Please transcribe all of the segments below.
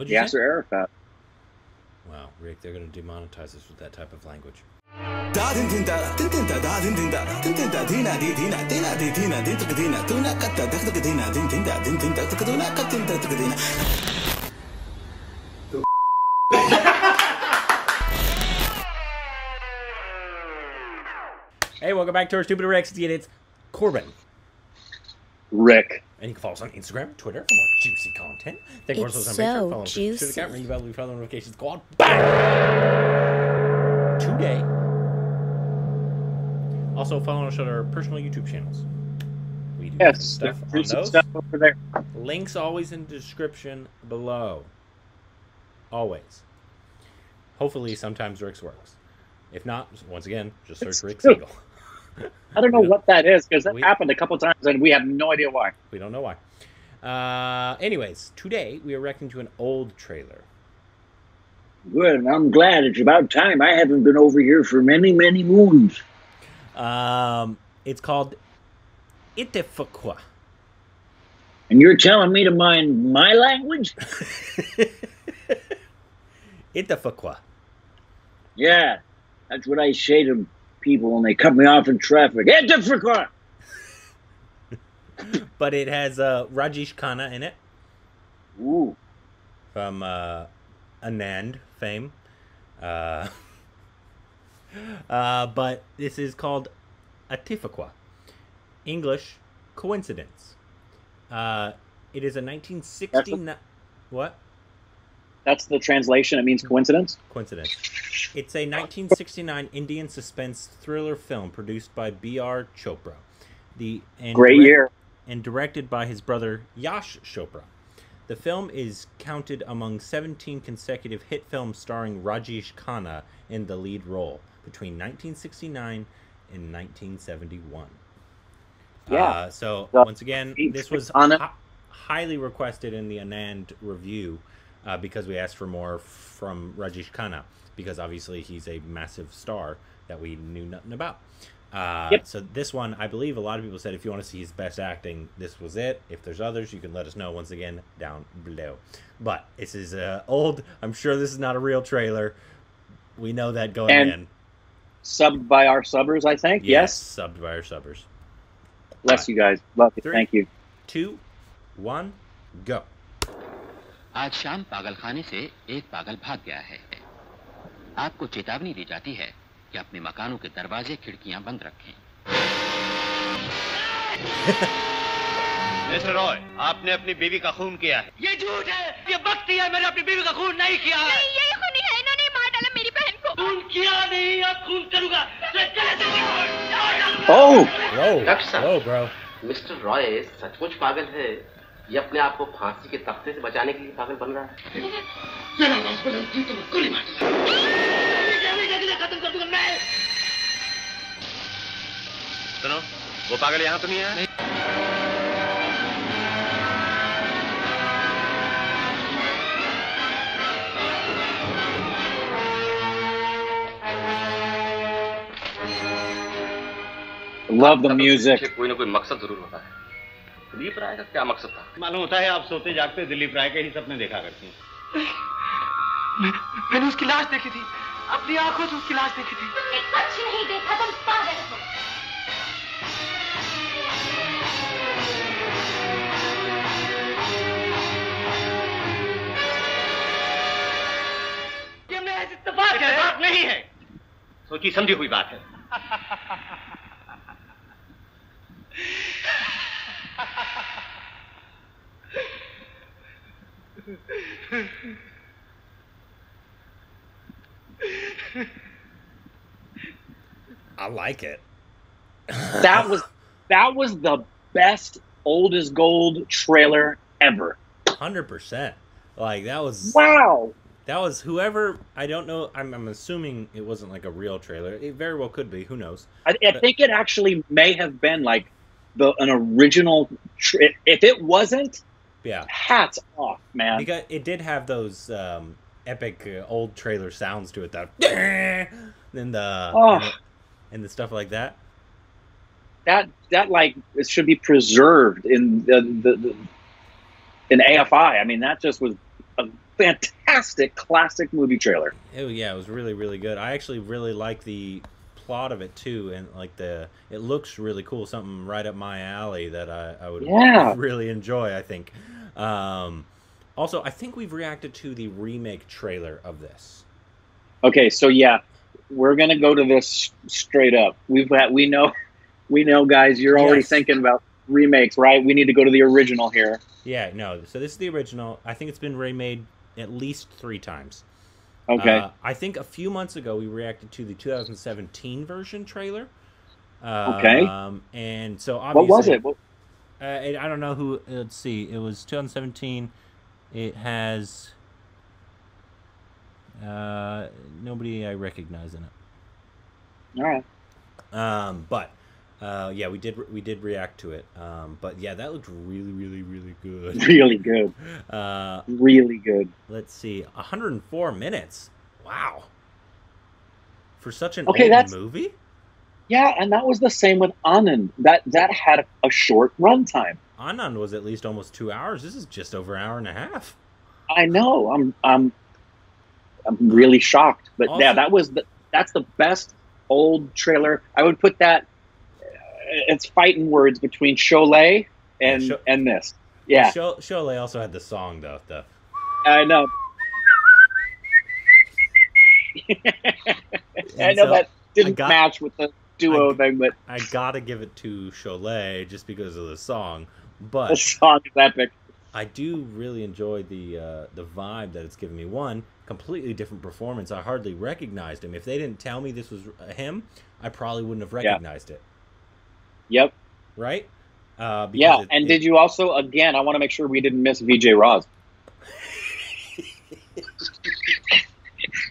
What'd you say? Yasser Arafat. Wow, Rick, they're going to demonetize us with that type of language. Hey, welcome back to Our Stupid Reactions. It's Corbin. Rick. And you can follow us on Instagram, Twitter for more juicy content. Thank you for so much. Follow us on Twitter account. Ring the bell, we follow notifications. Go on. Bang! Today. Also, follow us on our personal YouTube channels. We do stuff on those. Stuff over there. Links always in the description below. Always. Hopefully, sometimes Rick's works. If not, once again, just search Rick Segall. I don't know what that is, because that happened a couple times, and we have no idea why. We don't know why. Anyways, today we are reacting to an old trailer. Good, I'm glad. It's about time. I haven't been over here for many, many moons. It's called Ittefaq. And you're telling me to mind my language? Ittefaq. Yeah, that's what I say to people when they cut me off in traffic. Ittefaq! But it has Rajesh Khanna in it. Ooh. From Anand fame. But this is called Ittefaq. English, coincidence. It is a 1969... What? That's the translation. It means coincidence? Coincidence. It's a 1969 Indian suspense thriller film produced by B.R. Chopra. And directed by his brother Yash Chopra. The film is counted among 17 consecutive hit films starring Rajesh Khanna in the lead role between 1969 and 1971. Yeah. So once again, this was highly requested in the Anand review. Because we asked for more from Rajesh Khanna, because obviously he's a massive star that we knew nothing about. So this one, I believe a lot of people said, if you want to see his best acting, this was it. If there's others, you can let us know once again down below. But this is old. I'm sure this is not a real trailer. We know that going in. Subbed by our subbers, I think. Yes, subbed by our subbers. Bless you guys. Love you. Thank you. 3, 2, 1, go. आज शाम पागलखाने से एक पागल भाग गया है। आपको चेतावनी दी जाती है कि अपने मकानों के दरवाजे खिड़कियां बंद रखें। मिस्टर रॉय, आपने अपनी बीवी का खून किया है। ये झूठ है, ये बकती है, मैंने अपनी बीवी का खून नहीं किया है। नहीं, ये खून नहीं है, इन्होंने मार डाला मेरी बहन को। खून किया नहीं, अब खून करूंगा। ओह, मिस्टर रॉय सचमुच पागल है। ये अपने आप को फांसी के तख्ते से बचाने के लिए पागल बन रहा है। सुनो, वो पागल यहाँ तो नहीं है। Love the music. कोई ना कोई मकसद जरूर होता है। दिलीप राय का क्या मकसद था? मालूम होता है आप सोते जागते दिलीप राय के ही सपने देखा करती हैं। मैंने उसकी लाश देखी थी, अपनी आंखों से उसकी लाश देखी थी। कुछ नहीं देखा, तुम पागल हो। ये महज इत्तेफाक है, बात नहीं है। सोची समझी हुई बात है। I like it. that was the best Old Is Gold trailer ever. 100%. Like that was wow. That was whoever, I don't know, I'm assuming it wasn't like a real trailer. It very well could be, who knows. I think it actually may have been like an original if it wasn't, yeah, hats off, man. Because it did have those epic old trailer sounds to it, that and the stuff like that. That like it should be preserved in the in AFI. I mean, that just was fantastic classic movie trailer. Oh yeah, it was really, really good. I actually really like the plot of it too, and like it looks really cool. Something right up my alley that I would really enjoy, I think. Also, I think we've reacted to the remake trailer of this. Okay, so yeah, we're gonna go to this straight up. We know, guys. You're already thinking about remakes, right? We need to go to the original here. Yeah, no. So this is the original. I think it's been remade at least 3 times. Okay. I think a few months ago we reacted to the 2017 version trailer. Okay. And so obviously, what was it? I don't know who. Let's see. It was 2017. It has nobody I recognize in it. All right. Yeah, we did react to it. But yeah, that looked really, really, really good. Really good. Really good. Let's see, 104 minutes. Wow. For such an old movie. Yeah, and that was the same with Anand. That had a short runtime. Anand was at least almost 2 hours. This is just over an hour and a half. I know. I'm really shocked. But also, yeah, that's the best old trailer. I would put that. It's fighting words between Sholay and and this. Yeah, Sholay also had the song though. I know. I know, so that didn't match with the duo thing, but I gotta give it to Sholay just because of the song. But the song is epic. I do really enjoy the vibe that it's giving me. One completely different performance. I hardly recognized him. If they didn't tell me this was him, I probably wouldn't have recognized it. Yep. Right? Yeah, and did you also, again, I want to make sure we didn't miss Vijay Raz.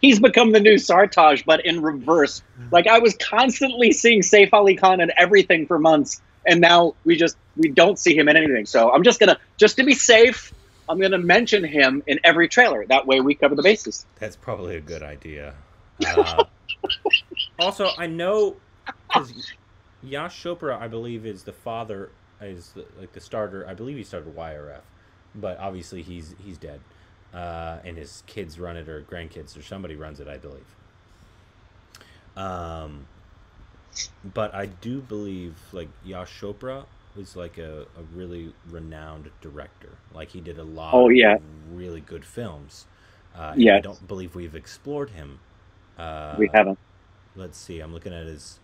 He's become the new Sartaj, but in reverse. Like, I was constantly seeing Saif Ali Khan in everything for months, and now we don't see him in anything. So I'm just going to, just to be safe, I'm going to mention him in every trailer. That way we cover the bases. That's probably a good idea. Also, I know... Yash Chopra, I believe, is the father, like the starter. I believe he started YRF, but obviously he's dead, and his kids run it, or grandkids, or somebody runs it, I believe. But I do believe like Yash Chopra was like a really renowned director. Like he did a lot of really good films. Yeah, I don't believe we've explored him. We haven't. Let's see. I'm looking at his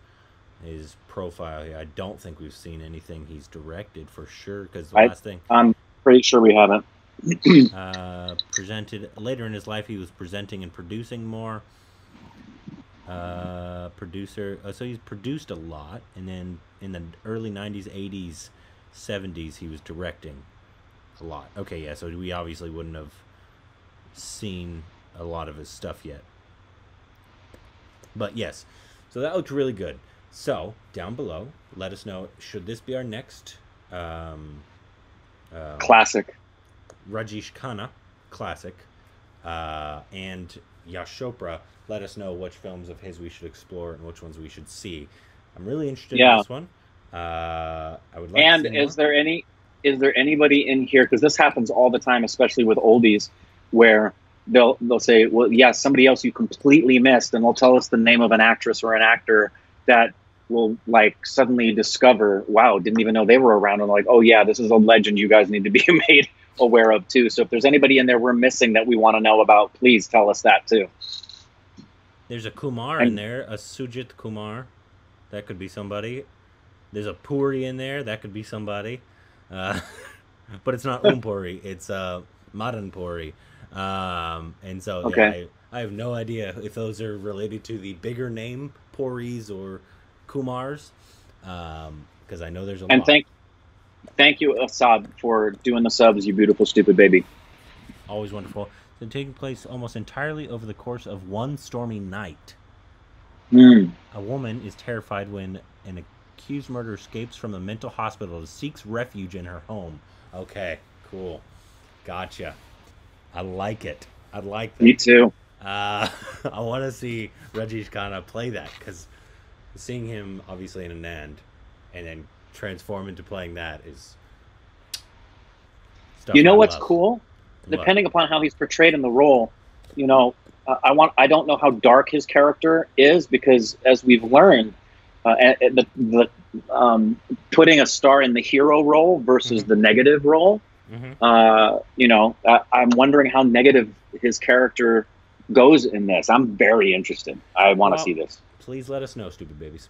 profile here. I don't think we've seen anything he's directed for sure, because the last thing I'm pretty sure we haven't. Presented later in his life, he was presenting and producing more. Producer, so he's produced a lot, and then in the early 90s, 80s, 70s, he was directing a lot. Okay, yeah, so we obviously wouldn't have seen a lot of his stuff yet, but yes, so that looked really good. So, down below, let us know, should this be our next... classic. Rajesh Khanna, classic. And Yash Chopra, let us know which films of his we should explore and which ones we should see. I'm really interested in this one. I would like to see more. Is there anybody in here, because this happens all the time, especially with oldies, where they'll say, well, yeah, somebody else you completely missed, and they'll tell us the name of an actress or an actor that will like suddenly discover, wow, didn't even know they were around, and like, oh yeah, this is a legend you guys need to be made aware of too. So if there's anybody in there we're missing that we want to know about, please tell us that too. There's a Kumar in there, a Sujit Kumar. That could be somebody. There's a Puri in there. That could be somebody. But it's not Puri. It's Madan Puri. And so yeah, I have no idea if those are related to the bigger name Puris or Kumars, because I know there's a lot. And thank you, Asad, for doing the subs, you beautiful, stupid baby. Always wonderful. They're taking place almost entirely over the course of one stormy night. Mm. A woman is terrified when an accused murderer escapes from a mental hospital and seeks refuge in her home. Okay, cool. Gotcha. I like it. I like that. Me too. I want to see Rajesh Khanna play that, because seeing him obviously in Anand and then transform into playing that is stuff. You know what's cool? depending upon how he's portrayed in the role. You know, I don't know how dark his character is, because as we've learned, putting a star in the hero role versus the negative role, you know, I'm wondering how negative his character goes in this. I'm very interested. I want to see this. Please let us know, stupid babies.